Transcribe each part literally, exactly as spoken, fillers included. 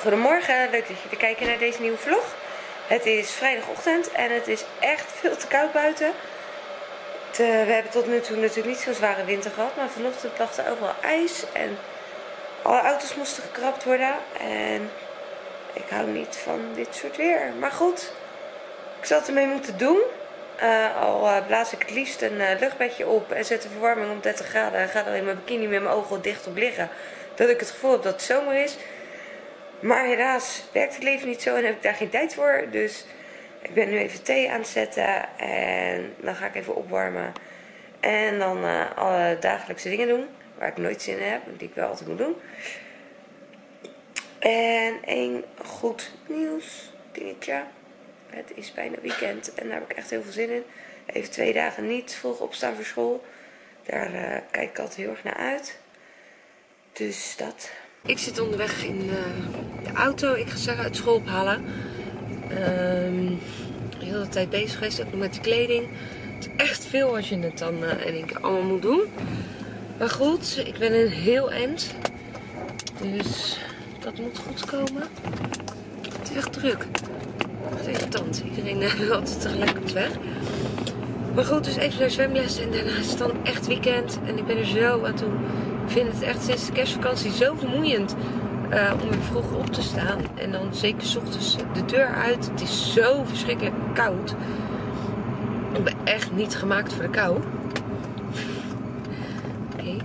Goedemorgen, leuk dat je weer kijkt naar deze nieuwe vlog. Het is vrijdagochtend en het is echt veel te koud buiten. We hebben tot nu toe natuurlijk niet zo'n zware winter gehad, maar vanochtend lag er overal ijs en alle auto's moesten gekrapt worden. En ik hou niet van dit soort weer. Maar goed, ik zal het ermee moeten doen. Uh, al blaas ik het liefst een uh, luchtbedje op en zet de verwarming op dertig graden en ga er in mijn bikini met mijn ogen dicht op liggen, dat ik het gevoel heb dat het zomer is. Maar helaas werkt het leven niet zo en heb ik daar geen tijd voor. Dus ik ben nu even thee aan het zetten en dan ga ik even opwarmen. En dan uh, alle dagelijkse dingen doen waar ik nooit zin in heb, die ik wel altijd moet doen. En één goed nieuws dingetje. Het is bijna weekend en daar heb ik echt heel veel zin in. Even twee dagen niet vroeg opstaan voor school. Daar uh, kijk ik altijd heel erg naar uit. Dus dat. Ik zit onderweg in uh, de auto. Ik ga Sarah uit school ophalen. Um, heel de tijd bezig geweest, ook nog met de kleding. Het is echt veel als je het dan uh, in één keer allemaal moet doen. Maar goed, ik ben een heel eind. Dus dat moet goed komen. Het is echt druk. Het is irritant. Iedereen uh, altijd tegelijk op de weg. Maar goed, dus even naar zwemles en daarna is het dan echt weekend. En ik ben er zo aan toe. Ik vind het echt sinds de kerstvakantie zo vermoeiend uh, om er vroeg op te staan. En dan zeker 's ochtends de deur uit. Het is zo verschrikkelijk koud. Ik ben echt niet gemaakt voor de kou. Oké. Okay.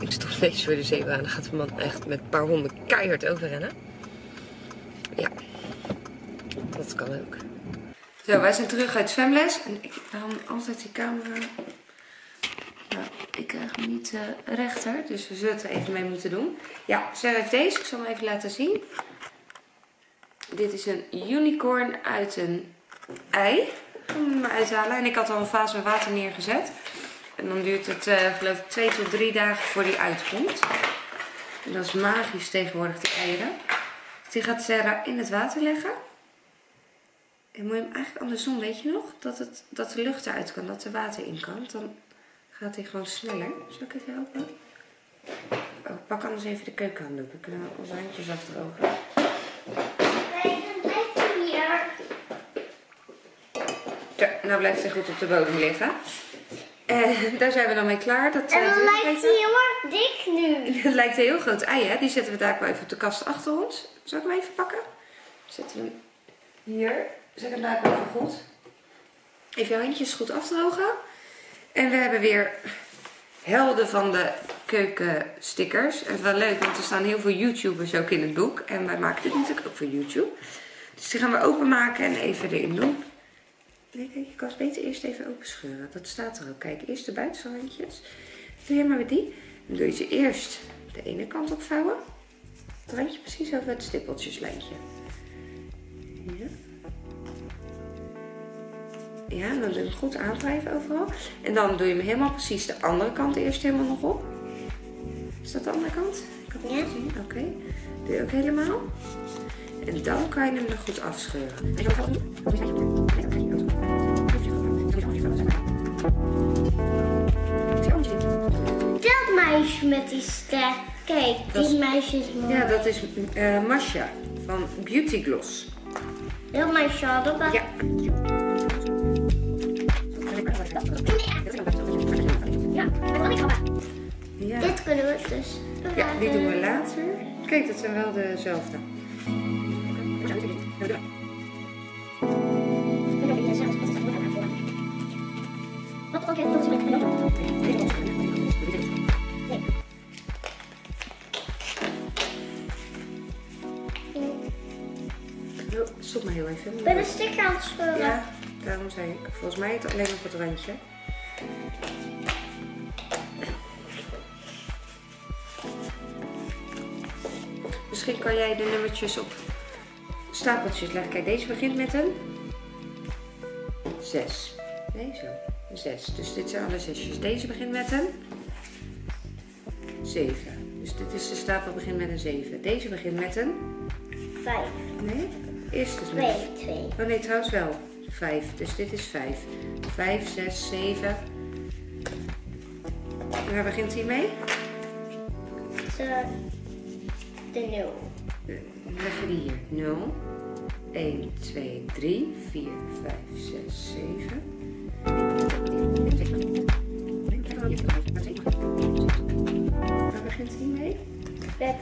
Ik stop deze voor de zeebaan. Dan gaat de man echt met een paar honden keihard overrennen. Ja. Dat kan ook. Zo, wij zijn terug uit zwemles. En ik hou altijd die camera... Nou, ik krijg hem niet uh, rechter, dus we zullen het er even mee moeten doen. Ja, ze heeft deze. Ik zal hem even laten zien. Dit is een unicorn uit een ei. Ik ga hem uithalen. En ik had al een vaas met water neergezet. En dan duurt het, uh, geloof ik, twee tot drie dagen voordat die uitkomt. En dat is magisch tegenwoordig, die eieren. Dus die gaat Sarah in het water leggen. En moet je hem eigenlijk andersom, weet je nog? Dat, het, dat de lucht eruit kan, dat er water in kan. Dan... gaat hij gewoon sneller. Zal ik even helpen? Oh, pak anders even de keukenhanddoek. Dan kunnen we onze handjes afdrogen. Nee, dan blijft hij hier. Zo, nou blijft hij goed op de bodem liggen. En daar zijn we dan mee klaar. Dat, en dan uh, lijkt hij heel erg dik nu. Het lijkt een heel groot ei, hè? Die zetten we daar wel even op de kast achter ons. Zal ik hem even pakken? Zetten we hem hier. Zet hem daar even goed. Even je handjes goed afdrogen. En we hebben weer helden van de keukenstickers. En het is wel leuk, want er staan heel veel YouTubers ook in het boek. En wij maken dit natuurlijk ook voor YouTube. Dus die gaan we openmaken en even erin doen. Nee, kijk, je kan het beter eerst even open scheuren. Dat staat er ook. Kijk, eerst de buitenhandjes. Doe jij maar met die. Dan doe je ze eerst de ene kant opvouwen. Het randje precies over het stippeltjeslijntje. Ja. Ja, dan doe je hem goed aandrijven overal. En dan doe je hem helemaal precies de andere kant eerst helemaal nog op. Is dat de andere kant? Ik had het niet gezien. Oké. Okay. Doe je ook helemaal. En dan kan je hem er goed afscheuren. Dat meisje met die ster. Kijk, dat die meisje is mooi. Ja, dat is uh, Masha van Beautygloss. Heel meisje had op. Ja. Ja. Dit kunnen we dus. Ja, die doen we later. Kijk, dat zijn wel dezelfde. Oh, stop maar heel even. Ik ben een sticker aan het scheuren. Ja, daarom zei ik. Volgens mij het alleen nog het randje. Misschien kan jij de nummertjes op stapeltjes leggen. Kijk, deze begint met een zes. Nee, zo. Een zes. Dus dit zijn alle zesjes. Deze begint met een zeven. Dus dit is de stapel begint met een zeven. Deze begint met een vijf. Nee, eerst is met een twee. Oh nee, trouwens wel. vijf. Dus dit is vijf. vijf, zes, zeven. En waar begint hij mee? De nul. Dan leg je die hier. nul, een, twee, drie, vier, vijf, zes, zeven. Waar begint hij mee? Met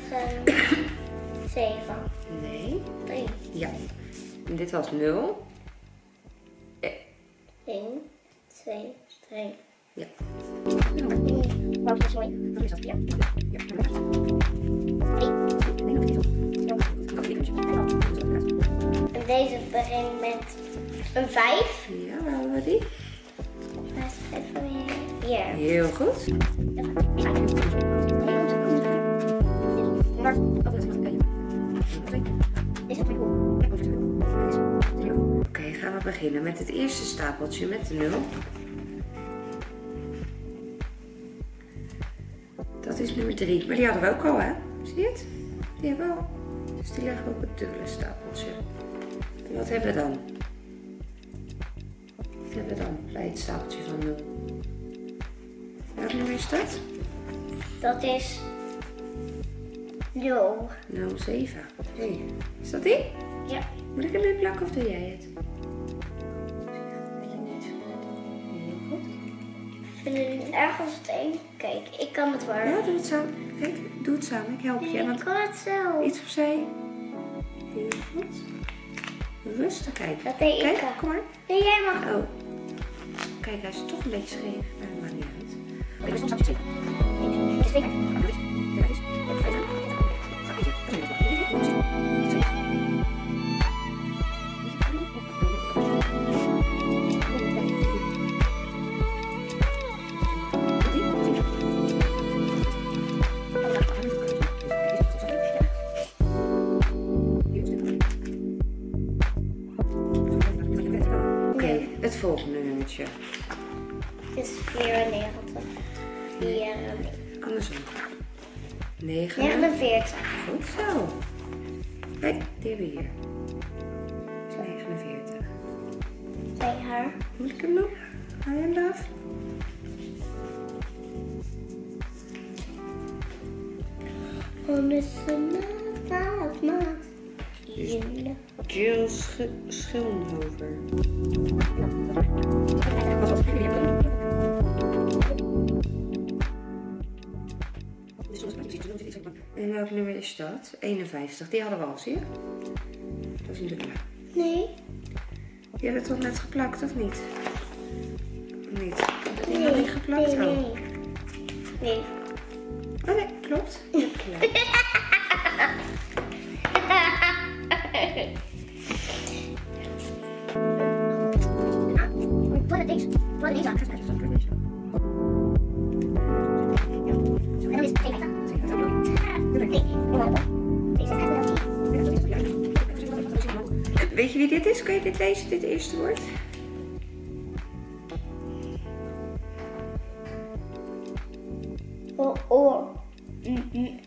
zeven. Nee. drie. Ja. En dit was nul. een, twee, drie. Ja. Wat is mooi? Wat is dat? Ja. Ja. En deze begint met een vijf. Ja, waar hebben we die? Waar is het vijf weer? Ja. Heel goed. Oké, okay, gaan we beginnen met het eerste stapeltje met de nul. Dat is nummer drie, maar die hadden we ook al, hè? Zie je het? Die hebben we al. Dus die leggen we op het dubbele stapeltje. En wat hebben we dan? Wat hebben we dan bij het stapeltje van nul? Welk nummer is dat? Dat is nul. nul, zeven. Hey, is dat die? Ja. Moet ik hem in plakken of doe jij het? Ik vind het niet erg als het één. Kijk, ik kan het wel. Ja, doe het samen. Kijk, doe het samen. Ik help je. Nee, ik kan het zo. Iets opzij. Heel goed. Rustig kijken. Dat deed ik. Kom maar. Nee, jij mag. Oh. Kijk, hij is toch een beetje scheef. Maar dat maakt niet uit. Ik ben soms aan het zien. Het volgende nummertje. Het is vierennegentig. vierennegentig. Andersom. negenenveertig. Goed zo. Kijk, die hebben we hier. Het is negenenveertig. Bij haar. Moet ik hem nog? Haal je hem eraf? Jules Schillenhover. En welk nummer is dat? eenenvijftig. Die hadden we al, zie je? Dat is een dubbele. Nee. Je hebt het toch net geplakt, of niet? Niet. Heb je nee, nog niet geplakt? Nee, nee. Nee. Oh nee, klopt. Ja, klopt. Weet je wie dit is? Kun je dit lezen, dit eerste woord? Oh, oh. Nee.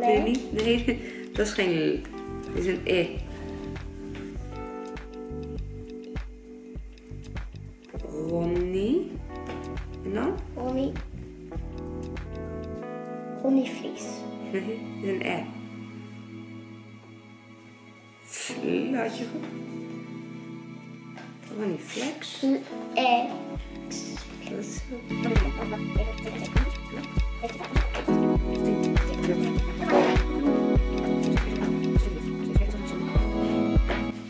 Nee, nee, dat is geen L. Dat is een E. Ronnie. En dan? Ronnie. Ronnie Vlies. Dat is een E. Laat je goed. Ronnie Flex. Flex. Dat is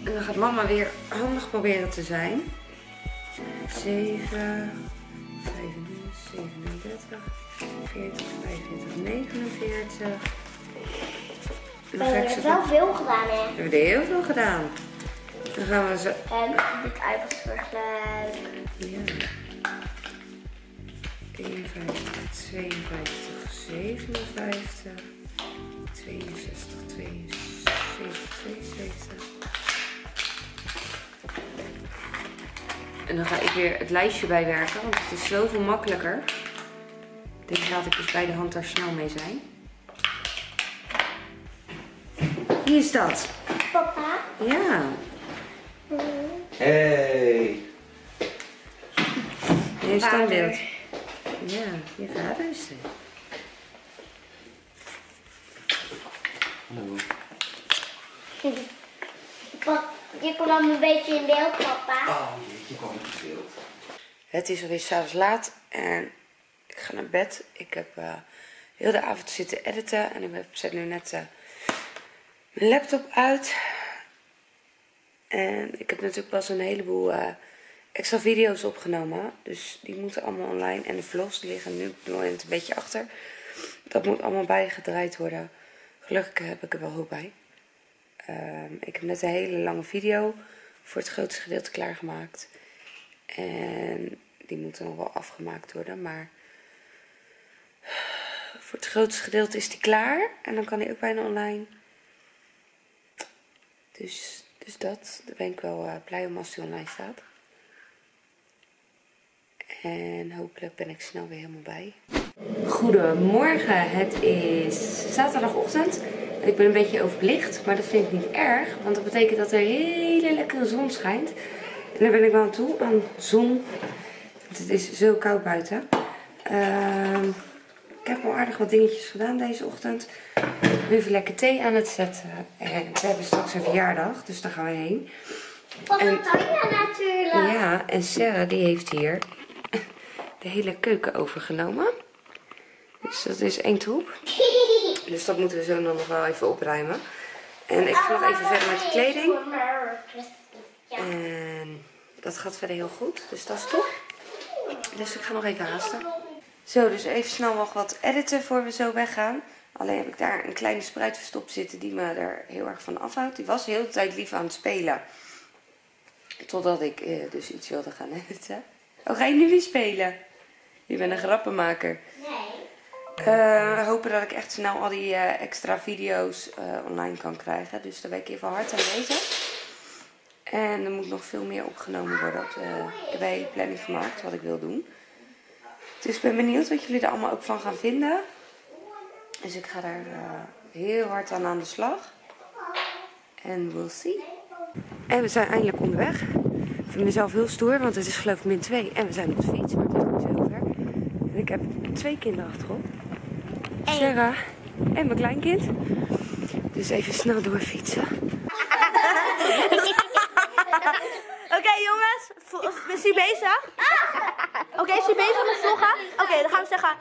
en dan gaat mama weer handig proberen te zijn. zeven, vijfendertig, zevenendertig, veertig, vijfenveertig, negenenveertig. We hebben wel veel gedaan, hè? We hebben er heel veel gedaan. Dan gaan we zo. En dit uitgeslagen. Ja. eenenvijftig, tweeënvijftig, zevenenvijftig, tweeënzestig, tweeënzeventig, tweeënzeventig. En dan ga ik weer het lijstje bijwerken, want het is zoveel makkelijker. Deze laat ik dus bij de hand daar snel mee zijn. Wie is dat? Papa. Ja. Hey. Hier is dat beeld. Ja, je vader is er. No. Je komt dan een beetje in beeld, papa. Oh, je komt in beeld. Het is alweer 's avonds laat en ik ga naar bed. Ik heb uh, heel de avond zitten editen en ik zet nu net uh, mijn laptop uit. En ik heb natuurlijk pas een heleboel uh, extra video's opgenomen. Dus die moeten allemaal online. En de vlogs die liggen nu op het moment een beetje achter. Dat moet allemaal bijgedraaid worden. Gelukkig heb ik er wel hoop bij. Um, ik heb net een hele lange video voor het grootste gedeelte klaargemaakt. En die moet nog wel afgemaakt worden. Maar voor het grootste gedeelte is die klaar. En dan kan die ook bijna online. Dus, dus dat. Daar ben ik wel uh, blij om als die online staat. En hopelijk ben ik snel weer helemaal bij. Goedemorgen, het is zaterdagochtend. Ik ben een beetje overbelicht, maar dat vind ik niet erg. Want dat betekent dat er hele lekkere zon schijnt. En daar ben ik wel aan toe, aan zon. Want het is zo koud buiten. Uh, ik heb al aardig wat dingetjes gedaan deze ochtend. Even lekker thee aan het zetten. En we hebben straks een verjaardag, dus daar gaan we heen. Van Tanja natuurlijk. Ja, en Sarah die heeft hier de hele keuken overgenomen. Dus dat is één troep. Dus dat moeten we zo nog wel even opruimen. En ik ga nog even verder met de kleding. En dat gaat verder heel goed. Dus dat is top. Dus ik ga nog even haasten. Zo, dus even snel nog wat editen voor we zo weggaan. Alleen heb ik daar een kleine spruit verstopt zitten die me er heel erg van afhoudt. Die was de hele tijd lief aan het spelen. Totdat ik eh, dus iets wilde gaan editen. Oh, ga je nu weer spelen? Je bent een grappenmaker. Nee. Uh, hopen dat ik echt snel al die uh, extra video's uh, online kan krijgen. Dus daar ben ik even hard aan bezig. En er moet nog veel meer opgenomen worden. Op de, ik heb een hele planning gemaakt wat ik wil doen. Dus ik ben benieuwd wat jullie er allemaal ook van gaan vinden. Dus ik ga daar uh, heel hard aan aan de slag. En we'll see. En we zijn eindelijk onderweg. Ik vind mezelf heel stoer, want het is geloof ik min twee. En we zijn op de fiets, maar het is niet zo ver. En ik heb twee kinderen achterop. Sarah en mijn kleinkind. Dus even snel doorfietsen. Oké okay, jongens, is hij bezig? Oké, okay, is hij bezig met vloggen? Oké, okay, dan gaan we zeggen,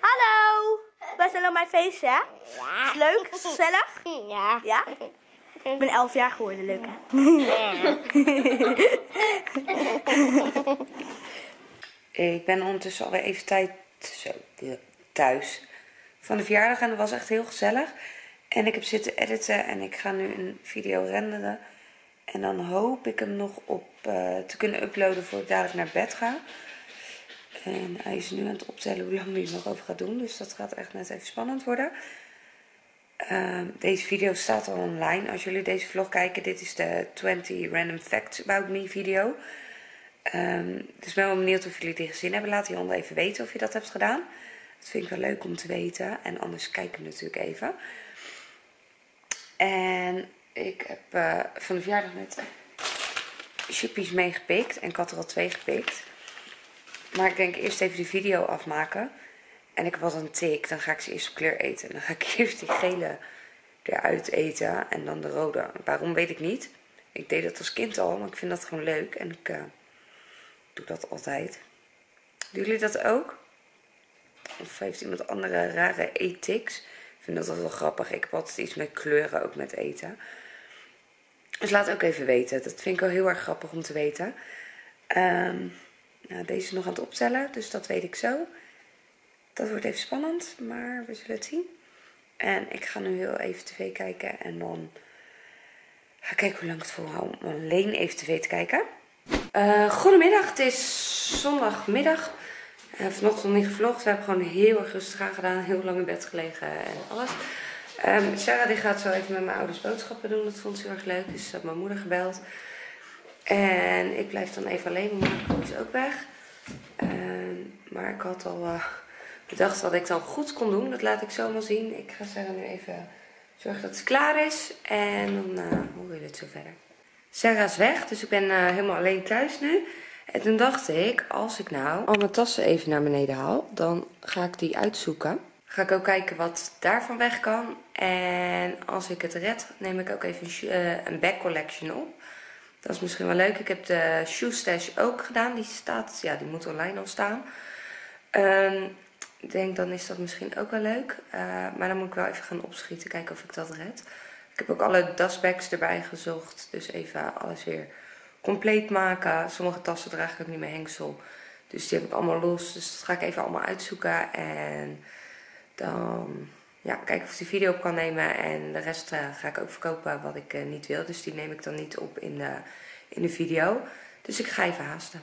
hallo! Wij zijn op mijn feestje, hè? Is leuk, gezellig? Ja. Ja? Ik ben elf jaar geworden, leuk hè? Ik ben ondertussen alweer even tijd zo, thuis van de verjaardag en dat was echt heel gezellig. En ik heb zitten editen en ik ga nu een video renderen. En dan hoop ik hem nog op uh, te kunnen uploaden voor ik dadelijk naar bed ga. En hij is nu aan het optellen hoe lang hij er nog over gaat doen. Dus dat gaat echt net even spannend worden. Uh, deze video staat al online. Als jullie deze vlog kijken, dit is de twintig Random Facts About Me video. Um, dus ik ben wel benieuwd of jullie die gezien hebben. Laat hieronder even weten of je dat hebt gedaan. Dat vind ik wel leuk om te weten. En anders kijk hem natuurlijk even. En ik heb uh, van de verjaardag net chippies meegepikt. En ik had er al twee gepikt. Maar ik denk eerst even die video afmaken. En ik heb wat een tik. Dan ga ik ze eerst op kleur eten. En dan ga ik eerst die gele eruit eten. En dan de rode. Waarom weet ik niet. Ik deed dat als kind al. Maar ik vind dat gewoon leuk. En ik uh, doe dat altijd. Doen jullie dat ook? Of heeft iemand andere rare eettics? Ik vind dat wel grappig. Ik heb altijd iets met kleuren. Ook met eten. Dus laat ook even weten. Dat vind ik wel heel erg grappig om te weten. Um, nou, deze is nog aan het opstellen. Dus dat weet ik zo. Dat wordt even spannend, maar we zullen het zien. En ik ga nu heel even tv kijken en dan ga ik kijken hoe lang het volhoud om alleen even tv te kijken. Uh, goedemiddag, het is zondagmiddag. Uh, vanochtend niet gevlogd, we hebben gewoon heel erg rustig aan gedaan, heel lang in bed gelegen en alles. Um, Sarah die gaat zo even met mijn ouders boodschappen doen, dat vond ze heel erg leuk, dus ze had mijn moeder gebeld. En ik blijf dan even alleen, mijn moeder is ook weg. Um, maar ik had al... Uh, Ik dacht dat ik dan goed kon doen. Dat laat ik zo maar zien. Ik ga Sarah nu even zorgen dat het klaar is. En dan uh, hoe wil je het zo verder. Sarah is weg. Dus ik ben uh, helemaal alleen thuis nu. En toen dacht ik, als ik nou al mijn tassen even naar beneden haal. Dan ga ik die uitzoeken. Ga ik ook kijken wat daarvan weg kan. En als ik het red, neem ik ook even een bag collection op. Dat is misschien wel leuk. Ik heb de shoe stash ook gedaan. Die staat, ja, die moet online al staan. Um, ik denk, dan is dat misschien ook wel leuk. Uh, maar dan moet ik wel even gaan opschieten. Kijken of ik dat red. Ik heb ook alle dustbags erbij gezocht. Dus even alles weer compleet maken. Sommige tassen draag ik ook niet meer hengsel. Dus die heb ik allemaal los. Dus dat ga ik even allemaal uitzoeken. En dan... ja, kijken of ik die video op kan nemen. En de rest uh, ga ik ook verkopen wat ik uh, niet wil. Dus die neem ik dan niet op in de, in de video. Dus ik ga even haasten.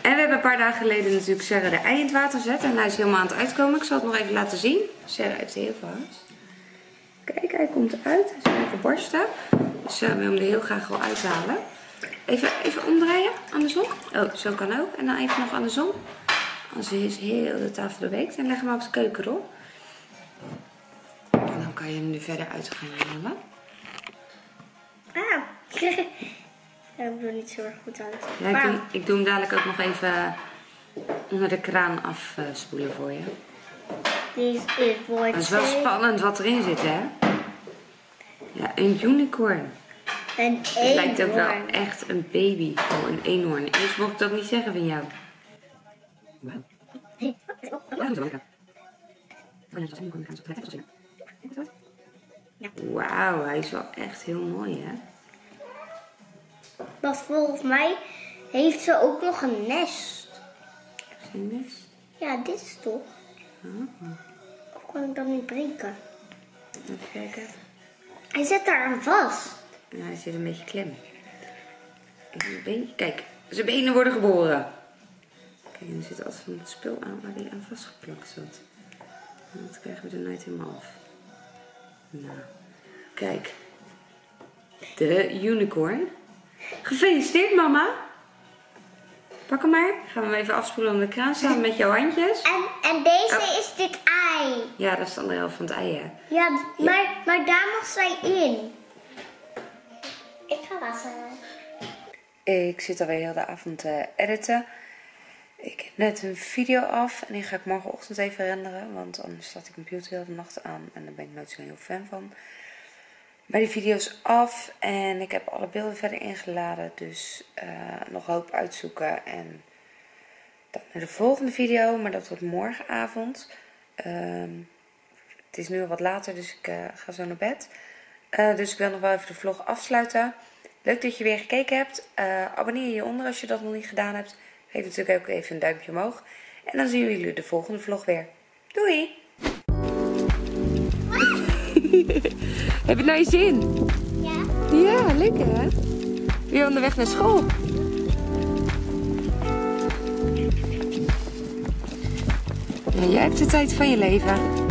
En we hebben een paar dagen geleden natuurlijk Serre de ei in het water gezet. En hij is helemaal aan het uitkomen. Ik zal het nog even laten zien. Serre heeft heel veel haast. Kijk, hij komt eruit. Hij is even barsten. Dus uh, we willen hem er heel graag wel uithalen. Even, even omdraaien. Andersom. Oh, zo kan ook. En dan even nog andersom. Anders is heel de tafel doorweekt. En leg hem op de keukenrol. Dan kan je hem nu verder uit gaan halen. Ah, ja, ik doe er niet zo erg goed aan. Ja, ik, doe, ik doe hem dadelijk ook nog even onder de kraan afspoelen voor je. Het is wel spannend wat erin zit, hè? Ja, een unicorn. Een eenhoorn. Het lijkt ook wel echt een baby. Oh, een eenhoorn. Eerst mocht ik dat niet zeggen van jou. Ja, dat is wel lekker. Wauw, hij is wel echt heel mooi, hè? Maar volgens mij heeft ze ook nog een nest. Is een nest? Ja, dit is toch? Oh. Of kan ik dat niet breken? Even kijken. Hij zit daar aan vast. Ja, hij zit een beetje klem. Kijk, zijn benen worden geboren. Kijk, er zit altijd van het spul aan waar hij aan vastgeplakt zat. En dat krijgen we er nooit helemaal af. Nou, kijk. De unicorn. Gefeliciteerd, mama. Pak hem maar. Gaan we hem even afspoelen om de kraan samen met jouw handjes. En, en deze oh. is dit ei. Ja, dat is dan de helft van het ei, hè? Ja, maar, ja. maar daar mag zij in. Ik ga wassen. Ik zit alweer heel de avond te editen. Ik heb net een video af en die ga ik morgenochtend even renderen. Want anders laat ik mijn computer heel de nacht aan en daar ben ik nooit zo heel fan van. Maar die video is af en ik heb alle beelden verder ingeladen. Dus uh, nog hoop uitzoeken en dan naar de volgende video. Maar dat wordt morgenavond. Uh, het is nu al wat later, dus ik uh, ga zo naar bed. Uh, dus ik wil nog wel even de vlog afsluiten. Leuk dat je weer gekeken hebt. Uh, abonneer je hieronder als je dat nog niet gedaan hebt. Geef natuurlijk ook even een duimpje omhoog. En dan zien jullie de volgende vlog weer. Doei! Heb je nou je zin? Ja. Ja, lekker hè? Weer onderweg naar school. En jij hebt de tijd van je leven.